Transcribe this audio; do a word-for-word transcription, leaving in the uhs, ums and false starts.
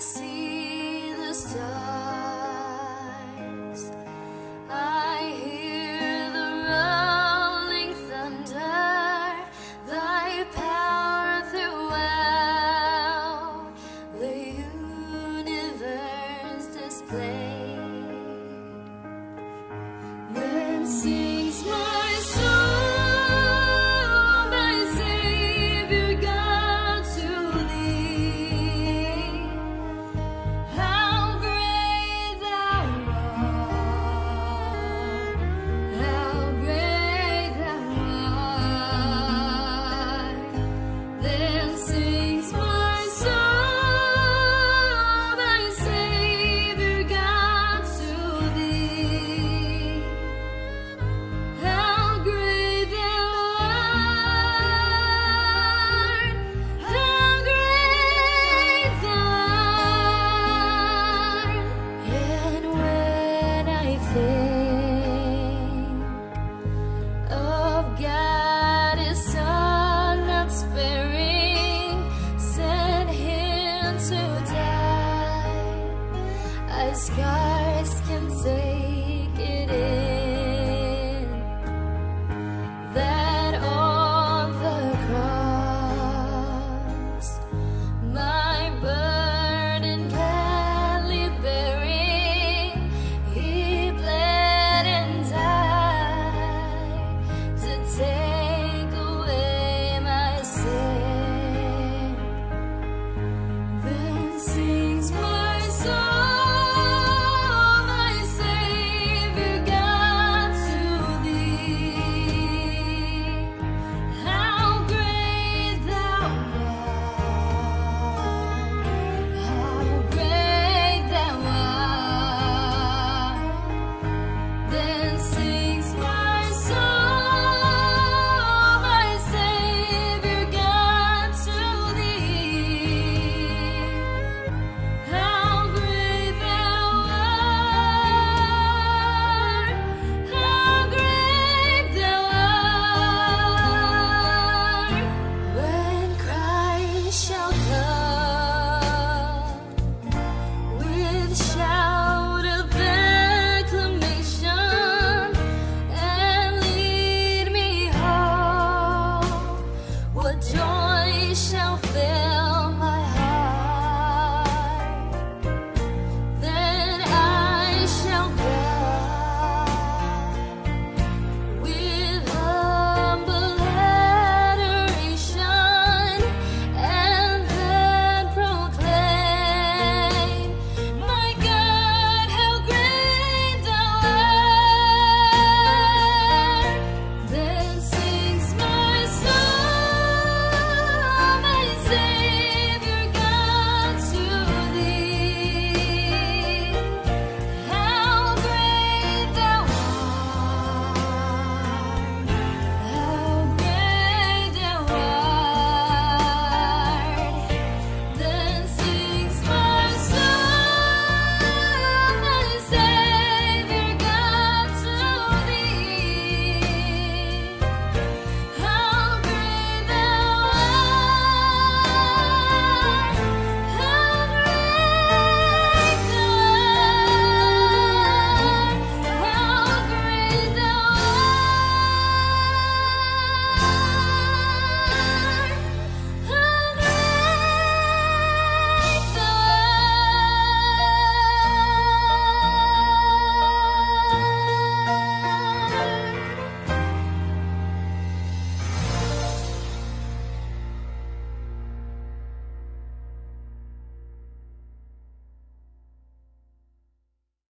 see the stars, I hear the rolling thunder, thy power throughout the universe displayed. Then sings my soul. Scars can take it in, that on the cross my burden gladly bearing, he bled and died to take away my sin. Then sings my